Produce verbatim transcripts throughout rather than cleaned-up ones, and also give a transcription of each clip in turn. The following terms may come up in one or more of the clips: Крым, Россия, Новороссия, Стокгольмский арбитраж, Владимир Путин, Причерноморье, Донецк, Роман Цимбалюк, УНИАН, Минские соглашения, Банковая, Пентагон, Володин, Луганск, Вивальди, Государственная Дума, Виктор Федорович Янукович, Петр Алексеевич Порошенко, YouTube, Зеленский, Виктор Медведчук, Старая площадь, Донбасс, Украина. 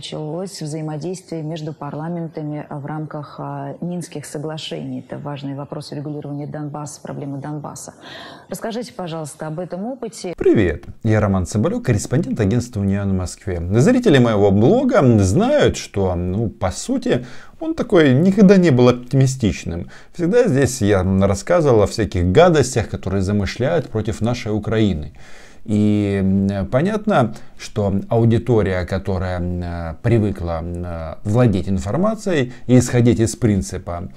Началось взаимодействие между парламентами в рамках Минских соглашений. Это важный вопрос регулирования Донбасса, проблемы Донбасса. Расскажите, пожалуйста, об этом опыте. Привет, я Роман Цимбалюк, корреспондент агентства УНИАН в Москве. Зрители моего блога знают, что, ну, по сути, он такой никогда не был оптимистичным. Всегда здесь я рассказывал о всяких гадостях, которые замышляют против нашей Украины. И понятно, что аудитория, которая привыкла владеть информацией и исходить из принципа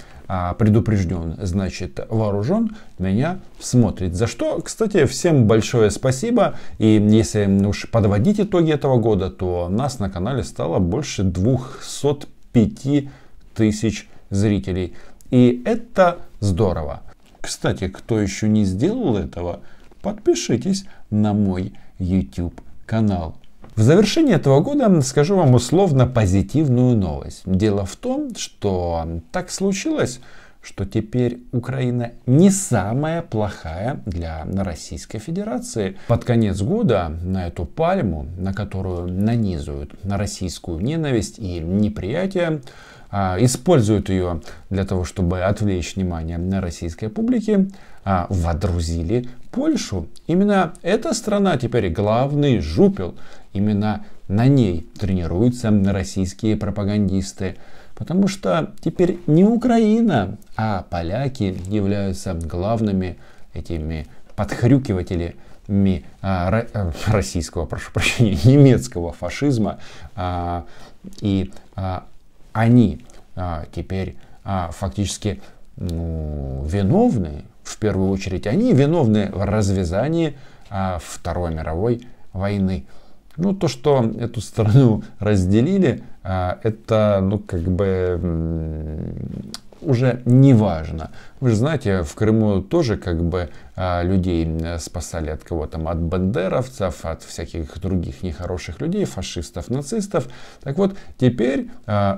«предупрежден, значит вооружен», меня смотрит. За что, кстати, всем большое спасибо. И если уж подводить итоги этого года, то нас на канале стало больше двухсот пяти тысяч зрителей. И это здорово. Кстати, кто еще не сделал этого, подпишитесь на мой YouTube канал. В завершении этого года скажу вам условно позитивную новость. Дело в том, что так случилось, что теперь Украина не самая плохая для Российской Федерации. Под конец года на эту пальму, на которую нанизывают российскую ненависть и неприятие, используют ее для того, чтобы отвлечь внимание на российской публике, водрузили Польшу. Именно эта страна теперь главный жупел. Именно на ней тренируются российские пропагандисты. Потому что теперь не Украина, а поляки являются главными этими подхрюкивателями а, а, российского, прошу прощения, немецкого фашизма. А, и а, они а, теперь а, фактически ну, виновны, в первую очередь, они виновны в развязании а, Второй мировой войны. Ну, то, что эту страну разделили, это, ну, как бы, уже не важно. Вы же знаете, в Крыму тоже, как бы, людей спасали от кого там, от бандеровцев, от всяких других нехороших людей, фашистов, нацистов. Так вот, теперь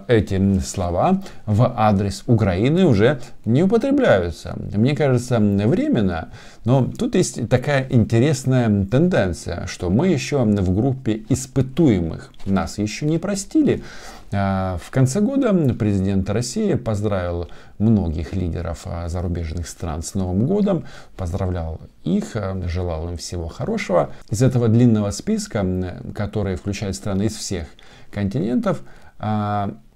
эти слова в адрес Украины уже не употребляются. Мне кажется, временно. Но тут есть такая интересная тенденция, что мы еще в группе испытуемых. Нас еще не простили. В конце года президент России поздравил многих лидеров зарубежных стран с Новым годом, поздравлял их, желал им всего хорошего. Из этого длинного списка, который включает страны из всех континентов,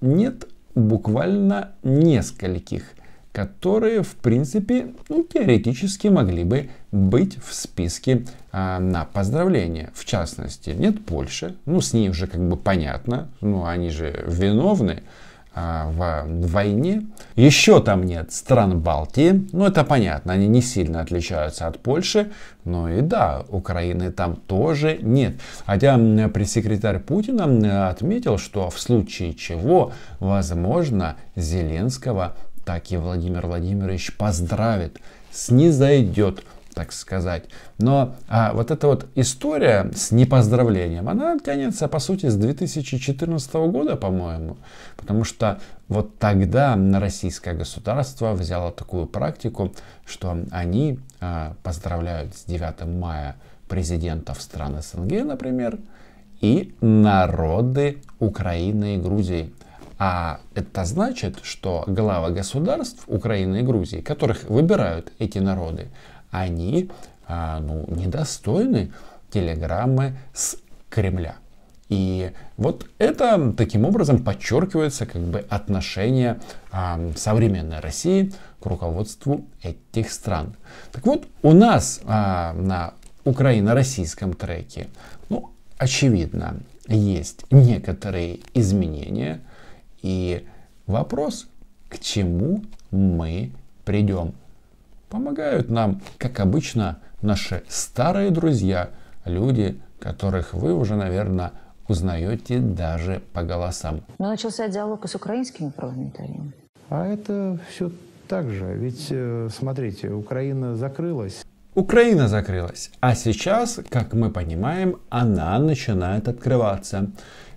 нет буквально нескольких, которые, в принципе, ну, теоретически могли бы быть в списке а, на поздравления. В частности, нет Польши, ну, с ней уже как бы понятно, ну, они же виновны а, в войне. Еще там нет стран Балтии, ну, это понятно, они не сильно отличаются от Польши, ну, и да, Украины там тоже нет. Хотя пресс-секретарь Путина отметил, что в случае чего, возможно, Зеленского так и Владимир Владимирович поздравит, снизойдет, так сказать. Но а, вот эта вот история с непоздравлением, она тянется, по сути, с две тысячи четырнадцатого года, по-моему. Потому что вот тогда российское государство взяло такую практику, что они а, поздравляют с девятым мая президентов стран СНГ, например, и народы Украины и Грузии. А это значит, что главы государств Украины и Грузии, которых выбирают эти народы, они а, ну, недостойны телеграммы с Кремля. И вот это таким образом подчеркивается как бы отношение а, современной России к руководству этих стран. Так вот, у нас а, на украино-российском треке, ну, очевидно, есть некоторые изменения. И вопрос, к чему мы придем. Помогают нам, как обычно, наши старые друзья, люди, которых вы уже, наверное, узнаете даже по голосам. Но начался диалог с украинскими парламентариями. А это все так же. Ведь, смотрите, Украина закрылась. Украина закрылась, а сейчас, как мы понимаем, она начинает открываться.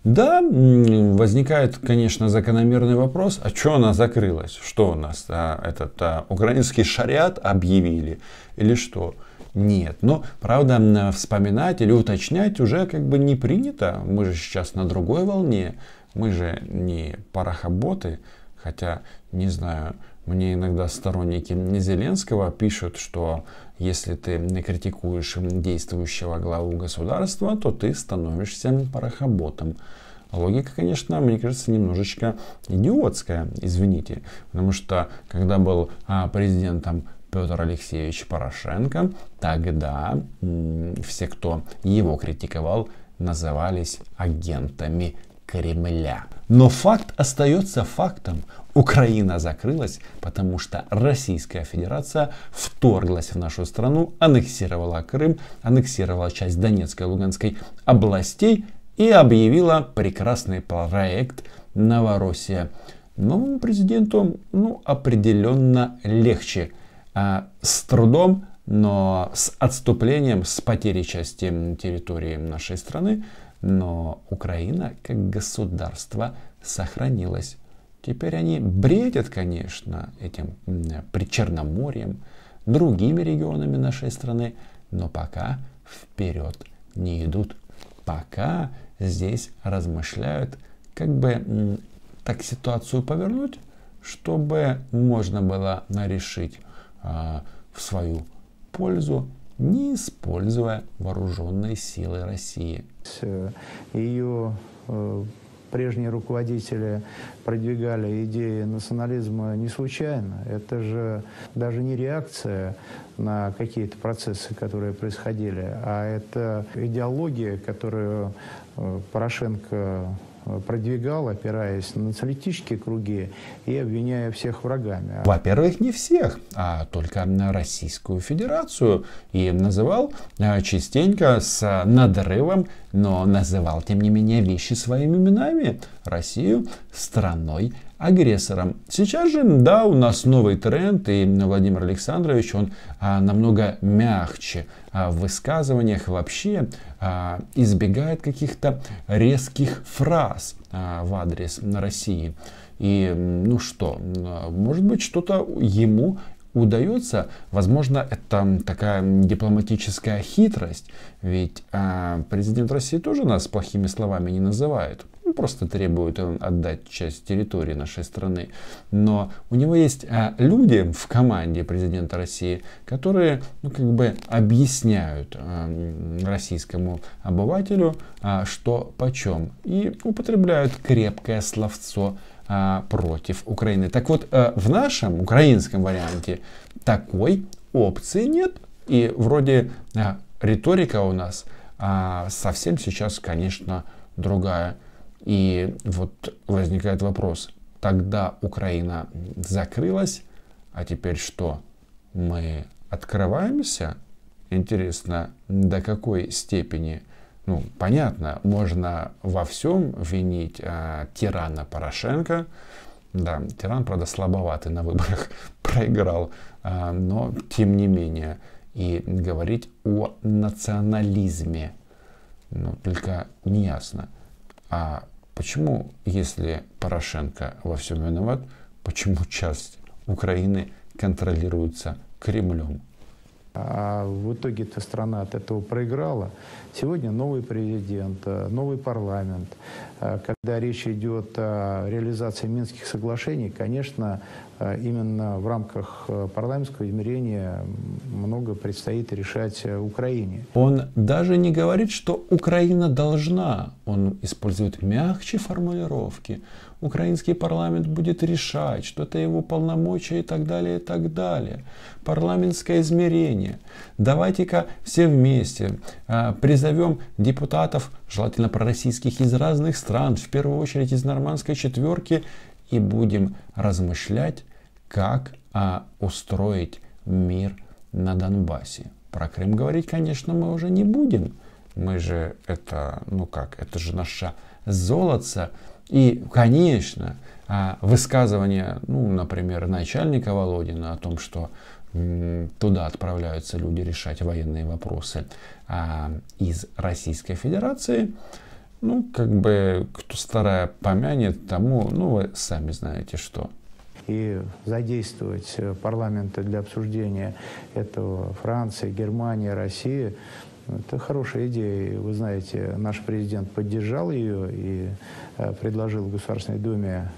Да, возникает, конечно, закономерный вопрос, а что она закрылась? Что у нас, а, этот а, украинский шариат объявили или что? Нет, но, правда, вспоминать или уточнять уже как бы не принято. Мы же сейчас на другой волне. Мы же не порохоботы, хотя, не знаю, мне иногда сторонники Зеленского пишут, что если ты критикуешь действующего главу государства, то ты становишься порохоботом. Логика, конечно, мне кажется, немножечко идиотская, извините. Потому что, когда был а, президентом Петр Алексеевич Порошенко, тогда все, кто его критиковал, назывались агентами Кремля. Но факт остается фактом. Украина закрылась, потому что Российская Федерация вторглась в нашу страну, аннексировала Крым, аннексировала часть Донецкой и Луганской областей и объявила прекрасный проект «Новороссия». Новому президенту, ну, определенно легче. А, с трудом, но с отступлением, с потерей части территории нашей страны. Но Украина как государство сохранилась. Теперь они бредят, конечно, этим Причерноморьем, другими регионами нашей страны, но пока вперед не идут. Пока здесь размышляют, как бы так ситуацию повернуть, чтобы можно было решить э, в свою пользу, не используя вооруженные силы России. Ее э, прежние руководители продвигали идеи национализма не случайно. Это же даже не реакция на какие-то процессы, которые происходили, а это идеология, которую э, Порошенко продвигал, опираясь на националистические круги и обвиняя всех врагами. Во-первых, не всех, а только на Российскую Федерацию. И называл частенько с надрывом, но называл, тем не менее, вещи своими именами. Россию страной-агрессором. Сейчас же, да, у нас новый тренд, и Владимир Александрович, он а, намного мягче а, в высказываниях, вообще а, избегает каких-то резких фраз а, в адрес России. И, ну что, может быть, что-то ему удается. Возможно, это такая дипломатическая хитрость, ведь а, президент России тоже нас плохими словами не называет. Просто требует отдать часть территории нашей страны. Но у него есть а, люди в команде президента России, которые, ну, как бы объясняют а, российскому обывателю, а, что почем, и употребляют крепкое словцо а, против Украины. Так вот, а, в нашем украинском варианте такой опции нет. И вроде а, риторика у нас а, совсем сейчас, конечно, другая. И вот возникает вопрос, тогда Украина закрылась, а теперь что? Мы открываемся? Интересно, до какой степени? Ну, понятно, можно во всем винить а, тирана Порошенко. Да, тиран, правда, слабоватый на выборах, проиграл, а, но тем не менее. И говорить о национализме, ну, только неясно. А почему, если Порошенко во всем виноват, почему часть Украины контролируется Кремлем? А в итоге-то страна от этого проиграла. Сегодня новый президент, новый парламент. Когда речь идет о реализации Минских соглашений, конечно, именно в рамках парламентского измерения много предстоит решать Украине. Он даже не говорит, что Украина должна. Он использует мягче формулировки. Украинский парламент будет решать, что это его полномочия и так далее, и так далее. Парламентское измерение. Давайте-ка все вместе а, призовем депутатов, желательно пророссийских, из разных стран, в первую очередь из нормандской четверки, и будем размышлять, как а, устроить мир на Донбассе. Про Крым говорить, конечно, мы уже не будем. Мы же это, ну как, это же наше золото. И, конечно, высказывание, ну, например, начальника Володина о том, что туда отправляются люди решать военные вопросы из Российской Федерации, ну, как бы, кто старая помянет, тому, ну, вы сами знаете что. И задействовать парламенты для обсуждения этого Франции, Германии, России, Это хорошая идея. Вы знаете, наш президент поддержал ее и предложил Государственной Думе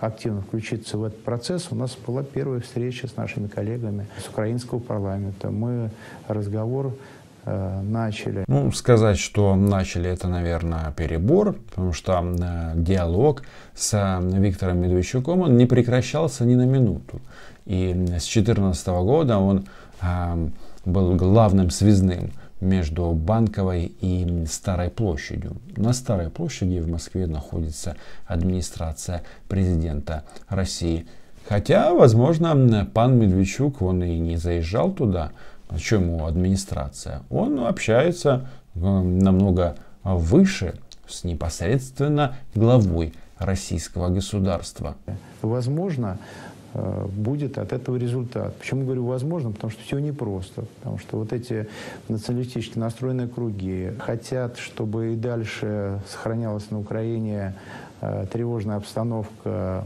активно включиться в этот процесс. У нас была первая встреча с нашими коллегами с украинского парламента. Мы разговор э, начали. Ну, сказать, что начали, это, наверное, перебор, потому что э, диалог с э, Виктором Медведчуком, он не прекращался ни на минуту. И с две тысячи четырнадцатого года он э, был главным связным между Банковой и Старой площадью. На Старой площади в Москве находится администрация президента России. Хотя, возможно, пан Медведчук, он и не заезжал туда. Чем ему администрация? Он общается намного выше с непосредственно главой российского государства. Возможно, будет от этого результат. Почему говорю возможно? Потому что все непросто. Потому что вот эти националистически настроенные круги хотят, чтобы и дальше сохранялась на Украине э, тревожная обстановка,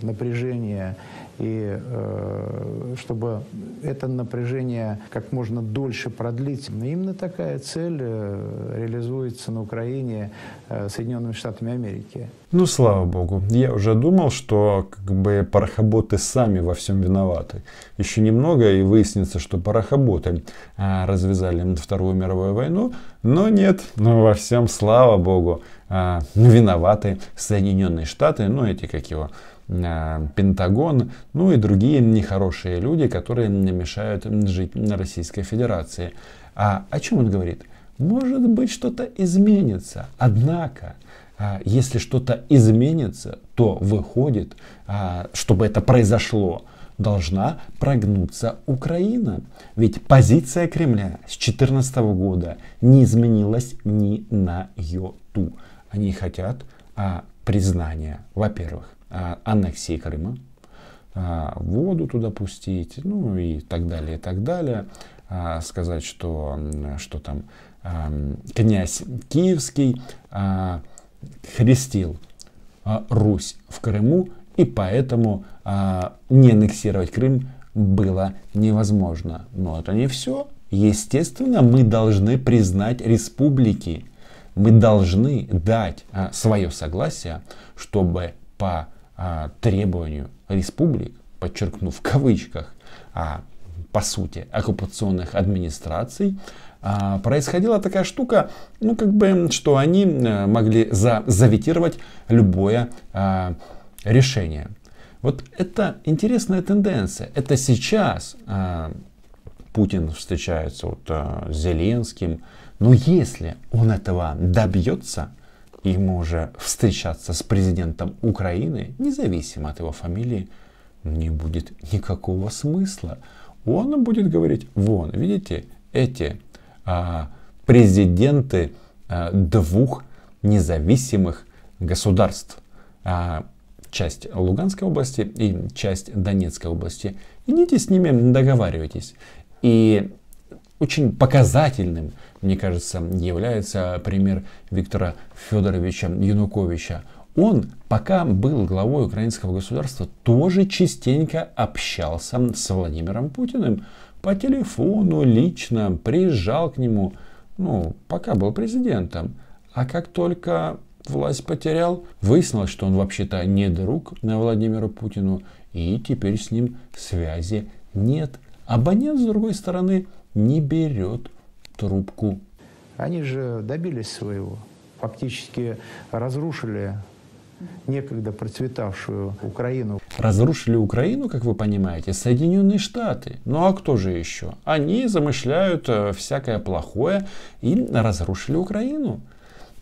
напряжение, и э, чтобы это напряжение как можно дольше продлить. Но именно такая цель реализуется на Украине э, Соединенными Штатами Америки. Ну, слава богу. Я уже думал, что как бы парохоботы сами во всем виноваты. Еще немного, и выяснится, что парохоботы а, развязали Вторую мировую войну. Но нет, ну, во всем, слава богу, а, виноваты Соединенные Штаты, ну, эти, как его, а, Пентагон, ну, и другие нехорошие люди, которые мешают жить на Российской Федерации. А о чем он говорит? Может быть, что-то изменится, однако... Если что-то изменится, то выходит, чтобы это произошло, должна прогнуться Украина. Ведь позиция Кремля с две тысячи четырнадцатого года не изменилась ни на йоту. Они хотят признания, во-первых, аннексии Крыма, воду туда пустить, ну и так далее, и так далее. Сказать, что, что там князь Киевский... хрестил а, Русь в Крыму, и поэтому а, не аннексировать Крым было невозможно. Но это не все. Естественно, мы должны признать республики. Мы должны дать а, свое согласие, чтобы по а, требованию республик, подчеркну в кавычках, а, по сути, оккупационных администраций, происходила такая штука, ну как бы, что они могли за, заветировать любое а, решение. Вот это интересная тенденция. Это сейчас а, Путин встречается вот, а, с Зеленским. Но если он этого добьется, ему уже встречаться с президентом Украины, независимо от его фамилии, не будет никакого смысла. Он будет говорить: вон, видите, эти... президенты двух независимых государств. Часть Луганской области и часть Донецкой области. Идите с ними, договаривайтесь. И очень показательным, мне кажется, является пример Виктора Федоровича Януковича. Он, пока был главой украинского государства, тоже частенько общался с Владимиром Путиным. По телефону, лично, приезжал к нему, ну, пока был президентом. А как только власть потерял, выяснилось, что он вообще-то не друг Владимиру Путину, и теперь с ним связи нет. Абонент, с другой стороны, не берет трубку. Они же добились своего, фактически разрушили некогда процветавшую Украину. Разрушили Украину, как вы понимаете, Соединенные Штаты. Ну а кто же еще? Они замышляют всякое плохое и разрушили Украину.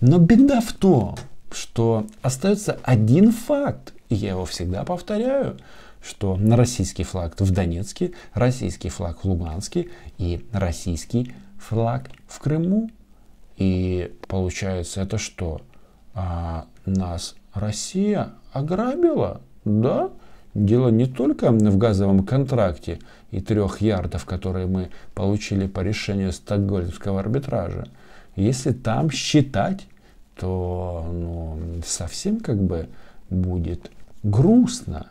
Но беда в том, что остается один факт, и я его всегда повторяю, что российский флаг в Донецке, российский флаг в Луганске и российский флаг в Крыму. И получается это что? А, нас Россия ограбила, да? Дело не только в газовом контракте и трех ярдов, которые мы получили по решению Стокгольмского арбитража. Если там считать, то ну, совсем как бы будет грустно.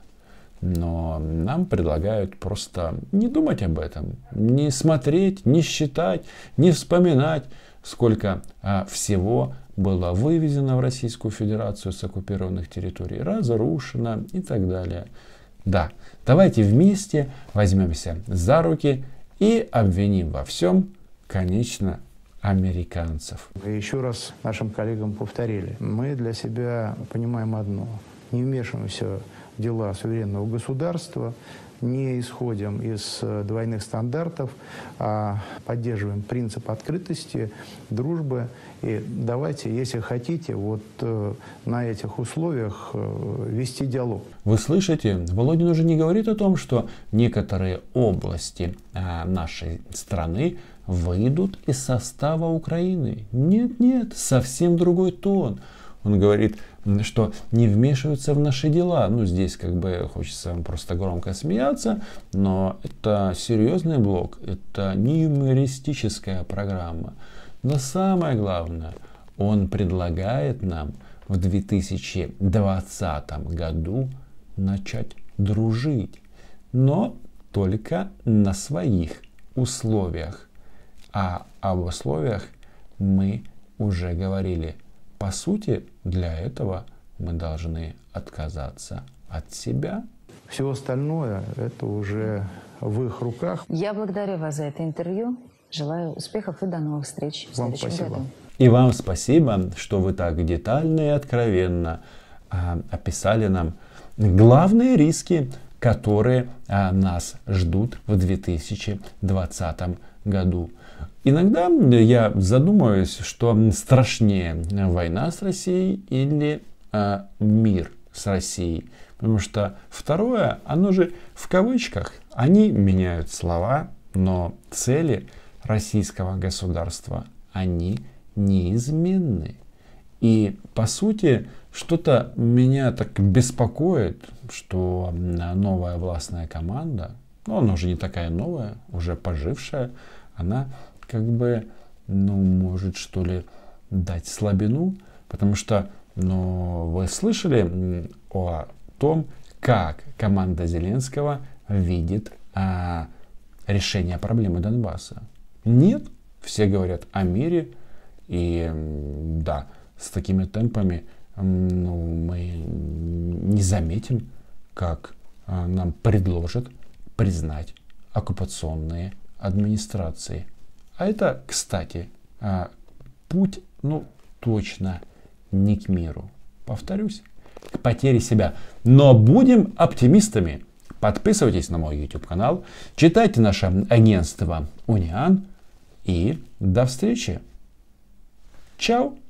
Но нам предлагают просто не думать об этом, не смотреть, не считать, не вспоминать, сколько а, всего было вывезено в Российскую Федерацию с оккупированных территорий, разрушено и так далее. Да, давайте вместе возьмемся за руки и обвиним во всем, конечно, американцев. И еще раз нашим коллегам повторили, мы для себя понимаем одно, не вмешиваемся в дела суверенного государства, не исходим из двойных стандартов, а поддерживаем принцип открытости, дружбы. И давайте, если хотите, вот на этих условиях вести диалог. Вы слышите, Володин уже не говорит о том, что некоторые области нашей страны выйдут из состава Украины. Нет, нет, совсем другой тон. Он говорит, что не вмешиваются в наши дела. Ну, здесь как бы хочется просто громко смеяться, но это серьезный блок, это не юмористическая программа. Но самое главное, он предлагает нам в две тысячи двадцатом году начать дружить, но только на своих условиях. А об условиях мы уже говорили. По сути, для этого мы должны отказаться от себя. Все остальное – это уже в их руках. Я благодарю вас за это интервью. Желаю успехов и до новых встреч в следующем году. И вам спасибо, что вы так детально и откровенно а, описали нам главные риски, которые а, нас ждут в две тысячи двадцатом году. Иногда я задумываюсь, что страшнее война с Россией или э, мир с Россией. Потому что второе, оно же в кавычках. Они меняют слова, но цели российского государства, они неизменны. И по сути, что-то меня так беспокоит, что новая властная команда, ну она уже не такая новая, уже пожившая, она... как бы, ну, может, что ли, дать слабину, потому что, ну, вы слышали о том, как команда Зеленского видит а, решение проблемы Донбасса. Нет, все говорят о мире, и да, с такими темпами ну, мы не заметим, как нам предложат признать оккупационные администрации. А это, кстати, путь, ну, точно не к миру. Повторюсь, к потере себя. Но будем оптимистами. Подписывайтесь на мой ютуб канал, читайте наше агентство УНИАН. И до встречи. Чао.